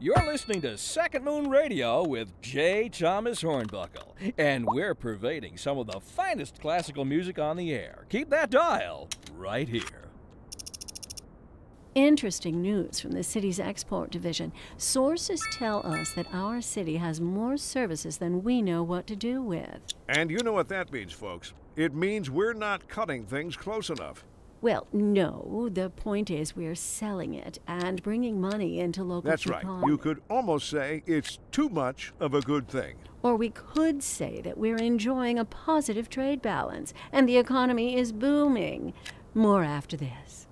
You're listening to Second Moon Radio with J. Thomas Hornbuckle, and we're pervading some of the finest classical music on the air. Keep that dial right here. Interesting news from the city's export division. Sources tell us that our city has more services than we know what to do with. And you know what that means, folks. It means we're not cutting things close enough. Well, no. The point is we're selling it and bringing money into local economy. That's right. You could almost say it's too much of a good thing. Or we could say that we're enjoying a positive trade balance and the economy is booming. More after this.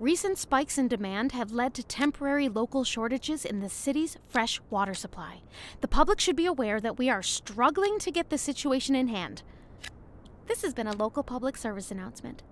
Recent spikes in demand have led to temporary local shortages in the city's fresh water supply. The public should be aware that we are struggling to get the situation in hand. This has been a local public service announcement.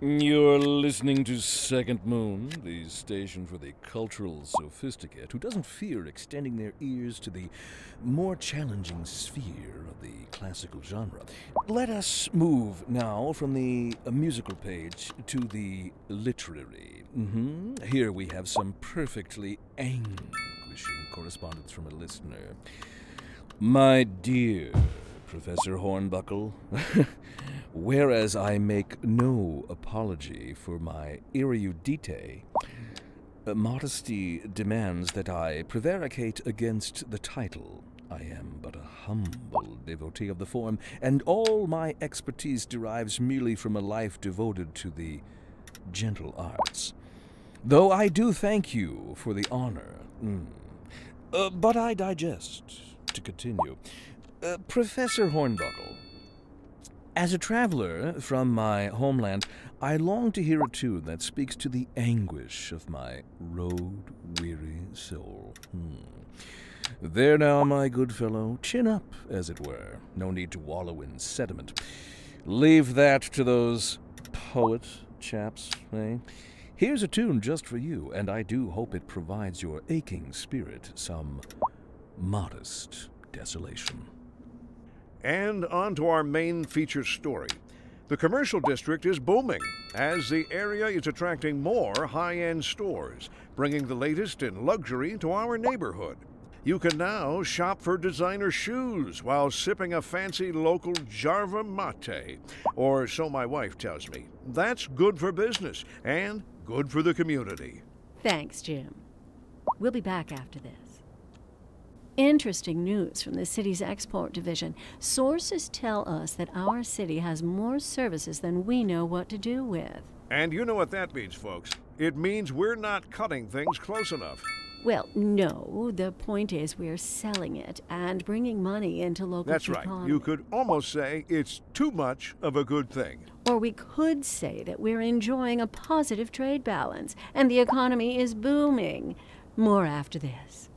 You're listening to Second Moon, the station for the cultural sophisticate who doesn't fear extending their ears to the more challenging sphere of the classical genre. Let us move now from the musical page to the literary. Here we have some perfectly anguishing correspondence from a listener. My dear Professor Hornbuckle, whereas I make no apology for my erudite, modesty demands that I prevaricate against the title. I am but a humble devotee of the form, and all my expertise derives merely from a life devoted to the gentle arts. Though I do thank you for the honor, but I digest. To continue. Professor Hornbuckle, as a traveler from my homeland, I long to hear a tune that speaks to the anguish of my road-weary soul. There now, my good fellow, chin up, as it were. No need to wallow in sediment. Leave that to those poet chaps, eh? Here's a tune just for you, and I do hope it provides your aching spirit some modest desolation. And on to our main feature story. The commercial district is booming as the area is attracting more high-end stores, bringing the latest in luxury to our neighborhood. You can now shop for designer shoes while sipping a fancy local Jarva mate, or so my wife tells me. That's good for business and good for the community. Thanks, Jim. We'll be back after this. Interesting news from the city's export division. Sources tell us that our city has more services than we know what to do with. And you know what that means, folks. It means we're not cutting things close enough. Well, no. The point is we're selling it and bringing money into local economy. That's right. You could almost say it's too much of a good thing. Or we could say that we're enjoying a positive trade balance and the economy is booming. More after this.